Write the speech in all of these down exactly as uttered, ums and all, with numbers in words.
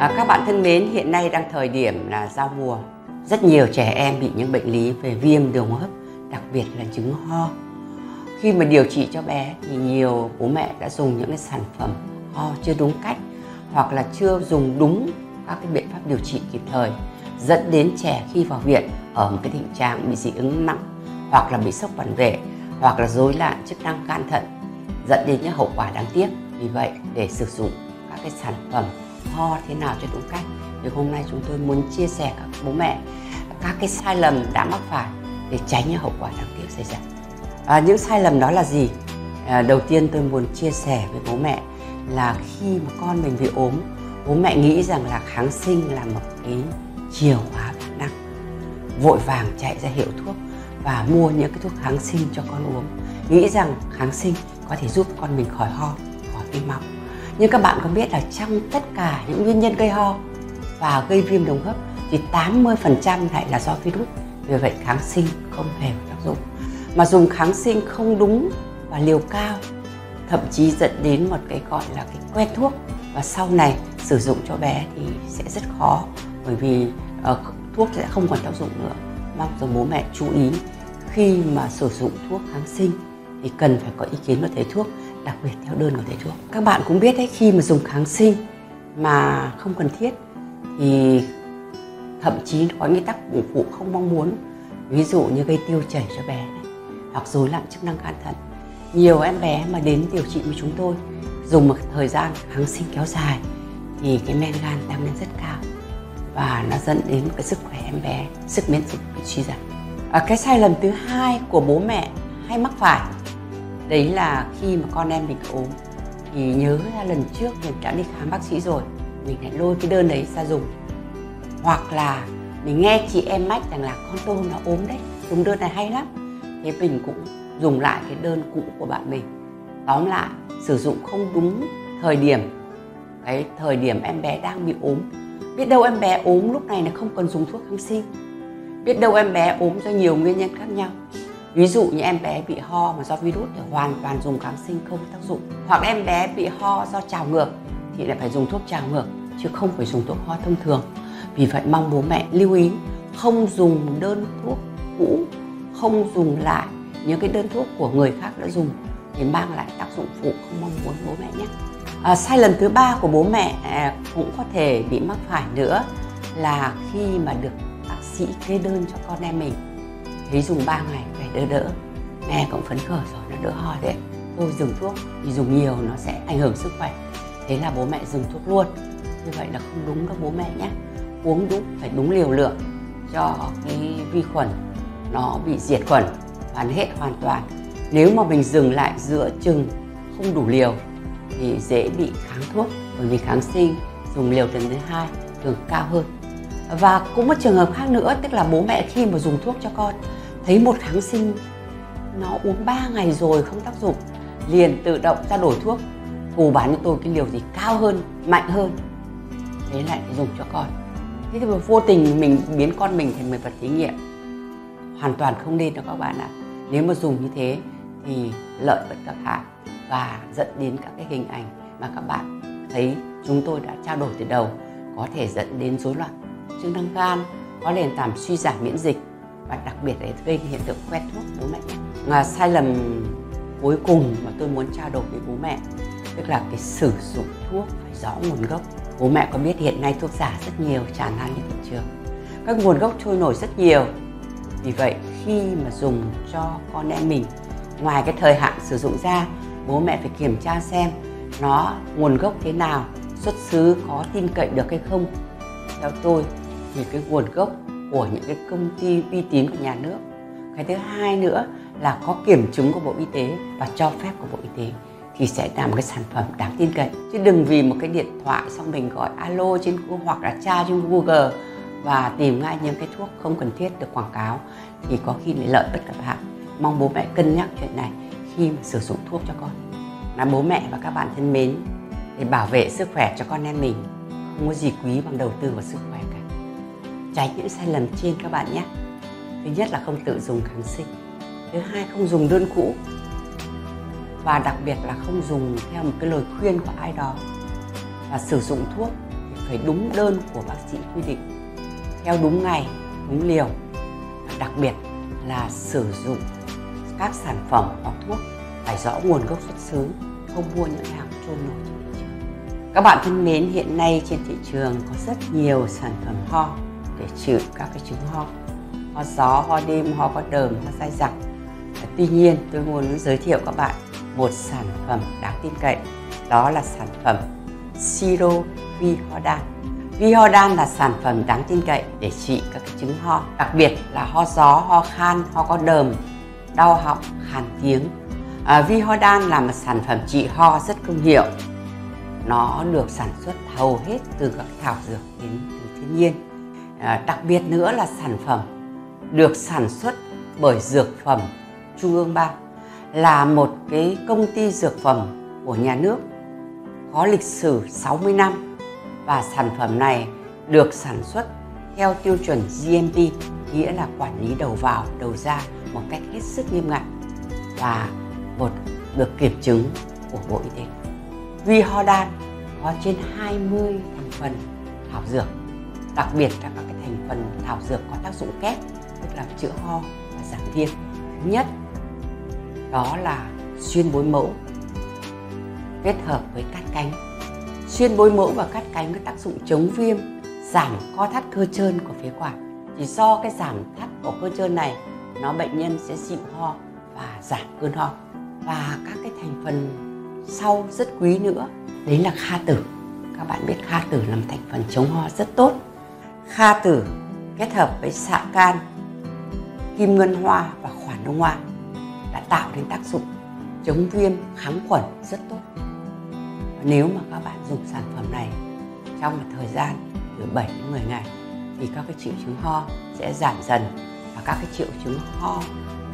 À, các bạn thân mến, hiện nay đang thời điểm là giao mùa. Rất nhiều trẻ em bị những bệnh lý về viêm đường hô hấp, đặc biệt là chứng ho. Khi mà điều trị cho bé thì nhiều bố mẹ đã dùng những cái sản phẩm ho chưa đúng cách, hoặc là chưa dùng đúng các cái biện pháp điều trị kịp thời, dẫn đến trẻ khi vào viện ở một cái tình trạng bị dị ứng nặng, hoặc là bị sốc phản vệ, hoặc là rối loạn chức năng gan thận, dẫn đến những hậu quả đáng tiếc. Vì vậy, để sử dụng các cái sản phẩm ho thế nào cho đúng cách thì hôm nay chúng tôi muốn chia sẻ các bố mẹ các cái sai lầm đã mắc phải để tránh những hậu quả đáng tiếc xảy ra. À, những sai lầm đó là gì? À, đầu tiên tôi muốn chia sẻ với bố mẹ là khi mà con mình bị ốm, bố mẹ nghĩ rằng là kháng sinh là một cái chìa khóa vạn năng, vội vàng chạy ra hiệu thuốc và mua những cái thuốc kháng sinh cho con uống, nghĩ rằng kháng sinh có thể giúp con mình khỏi ho, khỏi tim mọc. Nhưng các bạn có biết là trong tất cả những nguyên nhân gây ho và gây viêm đường hô hấp thì tám mươi phần trăm lại là do virus. Vì vậy kháng sinh không hề có tác dụng. Mà dùng kháng sinh không đúng và liều cao, thậm chí dẫn đến một cái gọi là cái quen thuốc, và sau này sử dụng cho bé thì sẽ rất khó, bởi vì uh, thuốc sẽ không còn tác dụng nữa. Mong rằng bố mẹ chú ý khi mà sử dụng thuốc kháng sinh thì cần phải có ý kiến của thầy thuốc, đặc biệt theo đơn của thầy thuốc. Các bạn cũng biết đấy, khi mà dùng kháng sinh mà không cần thiết thì thậm chí có những tác dụng phụ không mong muốn, ví dụ như gây tiêu chảy cho bé này, hoặc rối loạn chức năng gan thận. Nhiều em bé mà đến điều trị với chúng tôi dùng một thời gian kháng sinh kéo dài thì cái men gan tăng lên rất cao, và nó dẫn đến cái sức khỏe em bé, sức miễn dịch bị suy giảm. À, cái sai lầm thứ hai của bố mẹ hay mắc phải đấy là khi mà con em mình ốm thì nhớ ra lần trước mình đã đi khám bác sĩ rồi, mình lại lôi cái đơn đấy ra dùng, hoặc là mình nghe chị em mách rằng là con tôi nó ốm đấy, dùng đơn này hay lắm, thế mình cũng dùng lại cái đơn cũ của bạn mình. Tóm lại, sử dụng không đúng thời điểm, cái thời điểm em bé đang bị ốm. Biết đâu em bé ốm lúc này là không cần dùng thuốc kháng sinh, biết đâu em bé ốm do nhiều nguyên nhân khác nhau. Ví dụ như em bé bị ho mà do virus thì hoàn toàn dùng kháng sinh không tác dụng, hoặc em bé bị ho do trào ngược thì lại phải dùng thuốc trào ngược, chứ không phải dùng thuốc ho thông thường. Vì vậy mong bố mẹ lưu ý, không dùng đơn thuốc cũ, không dùng lại những cái đơn thuốc của người khác đã dùng thì mang lại tác dụng phụ không mong muốn bố mẹ nhé. À, sai lầm thứ ba của bố mẹ cũng có thể bị mắc phải nữa là khi mà được bác sĩ kê đơn cho con em mình, thấy dùng ba ngày về đỡ đỡ, nghe cũng phấn khởi rồi, nó đỡ ho đấy, tôi dừng thuốc, thì dùng nhiều nó sẽ ảnh hưởng sức khỏe, thế là bố mẹ dừng thuốc luôn. Như vậy là không đúng các bố mẹ nhé. Uống đúng, phải đúng liều lượng cho cái vi khuẩn nó bị diệt khuẩn và hết hoàn toàn. Nếu mà mình dừng lại giữa chừng không đủ liều thì dễ bị kháng thuốc, bởi vì kháng sinh dùng liều lần thứ hai thường cao hơn. Và cũng một trường hợp khác nữa, tức là bố mẹ khi mà dùng thuốc cho con thấy một kháng sinh nó uống ba ngày rồi không tác dụng, liền tự động ra đổi thuốc, cô bán cho tôi cái liều gì cao hơn, mạnh hơn, thế lại dùng cho con. Thế thì vô tình mình biến con mình thành một vật thí nghiệm, hoàn toàn không nên đâu các bạn ạ. Nếu mà dùng như thế thì lợi bất cập hại, và dẫn đến các cái hình ảnh mà các bạn thấy chúng tôi đã trao đổi từ đầu, có thể dẫn đến rối loạn chức năng gan, có nền tảng suy giảm miễn dịch, và đặc biệt là gây hiện tượng quét thuốc bố mẹ. Và sai lầm cuối cùng mà tôi muốn trao đổi với bố mẹ, tức là cái sử dụng thuốc phải rõ nguồn gốc. Bố mẹ có biết hiện nay thuốc giả rất nhiều tràn lan trên thị trường, các nguồn gốc trôi nổi rất nhiều. Vì vậy khi mà dùng cho con em mình, ngoài cái thời hạn sử dụng ra, bố mẹ phải kiểm tra xem nó nguồn gốc thế nào, xuất xứ có tin cậy được hay không. Theo tôi thì cái nguồn gốc của những cái công ty uy tín của nhà nước. Cái thứ hai nữa là có kiểm chứng của Bộ Y tế và cho phép của Bộ Y tế thì sẽ làm cái sản phẩm đáng tin cậy. Chứ đừng vì một cái điện thoại xong mình gọi alo trên Google, hoặc là tra trên Google và tìm ngay những cái thuốc không cần thiết được quảng cáo, thì có khi lại lợi bất cập hại. Mong bố mẹ cân nhắc chuyện này khi mà sử dụng thuốc cho con. Là bố mẹ và các bạn thân mến, để bảo vệ sức khỏe cho con em mình, không có gì quý bằng đầu tư vào sức khỏe cả. Tránh những sai lầm trên các bạn nhé. Thứ nhất là không tự dùng kháng sinh, thứ hai không dùng đơn cũ, và đặc biệt là không dùng theo một cái lời khuyên của ai đó, và sử dụng thuốc thì phải đúng đơn của bác sĩ quy định, theo đúng ngày, đúng liều. Đặc biệt là sử dụng các sản phẩm hoặc thuốc phải rõ nguồn gốc xuất xứ, không mua những hàng trôi nổi. Các bạn thân mến, hiện nay trên thị trường có rất nhiều sản phẩm ho để trị các cái chứng ho, ho gió, ho đêm, ho có đờm, ho dai dẳng. Tuy nhiên, tôi muốn giới thiệu các bạn một sản phẩm đáng tin cậy, đó là sản phẩm siro VIHODAN. VIHODAN là sản phẩm đáng tin cậy để trị các cái chứng ho, đặc biệt là ho gió, ho khan, ho có đờm, đau họng, khàn tiếng. À, VIHODAN là một sản phẩm trị ho rất công hiệu. Nó được sản xuất hầu hết từ các thảo dược đến từ thiên nhiên. À, đặc biệt nữa là sản phẩm được sản xuất bởi Dược phẩm Trung ương ba, là một cái công ty dược phẩm của nhà nước có lịch sử sáu mươi năm, và sản phẩm này được sản xuất theo tiêu chuẩn G M P, nghĩa là quản lý đầu vào, đầu ra một cách hết sức nghiêm ngặt và một được kiểm chứng của Bộ Y tế. VIHODAN có trên hai mươi thành phần thảo dược, đặc biệt là các cái thành phần thảo dược có tác dụng kép, tức là chữa ho và giảm viêm. Thứ nhất đó là xuyên bối mẫu kết hợp với cát cánh. Xuyên bối mẫu và cát cánh có tác dụng chống viêm, giảm co thắt cơ trơn của phế quản. Thì do cái giảm thắt của cơ trơn này, nó bệnh nhân sẽ dịu ho và giảm cơn ho. Và các cái thành phần sau rất quý nữa, đấy là kha tử. Các bạn biết kha tử là một thành phần chống ho rất tốt. Kha tử kết hợp với xạ can, kim ngân hoa và khoản đông hoa đã tạo nên tác dụng chống viêm, kháng khuẩn rất tốt. Và nếu mà các bạn dùng sản phẩm này trong một thời gian từ bảy đến mười ngày thì các cái triệu chứng ho sẽ giảm dần, và các cái triệu chứng ho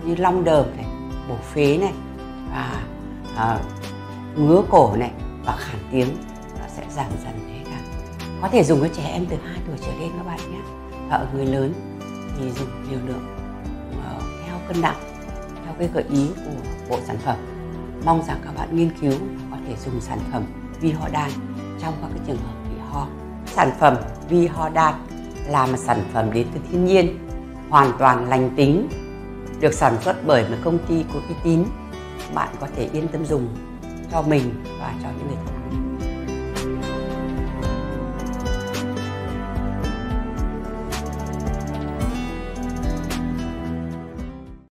như long đờm này, bổ phế này, và à, ngứa cổ này và khản tiếng nó sẽ giảm dần hết cả. Có thể dùng với trẻ em từ hai tuổi trở lên các bạn nhé. Và ở người lớn thì dùng liều lượng uh, theo cân nặng, theo cái gợi ý của bộ sản phẩm. Mong rằng các bạn nghiên cứu có thể dùng sản phẩm VIHODAN trong các cái trường hợp bị ho. Sản phẩm VIHODAN là một sản phẩm đến từ thiên nhiên, hoàn toàn lành tính, được sản xuất bởi một công ty có uy tín. Bạn có thể yên tâm dùng cho mình và cho những người thân.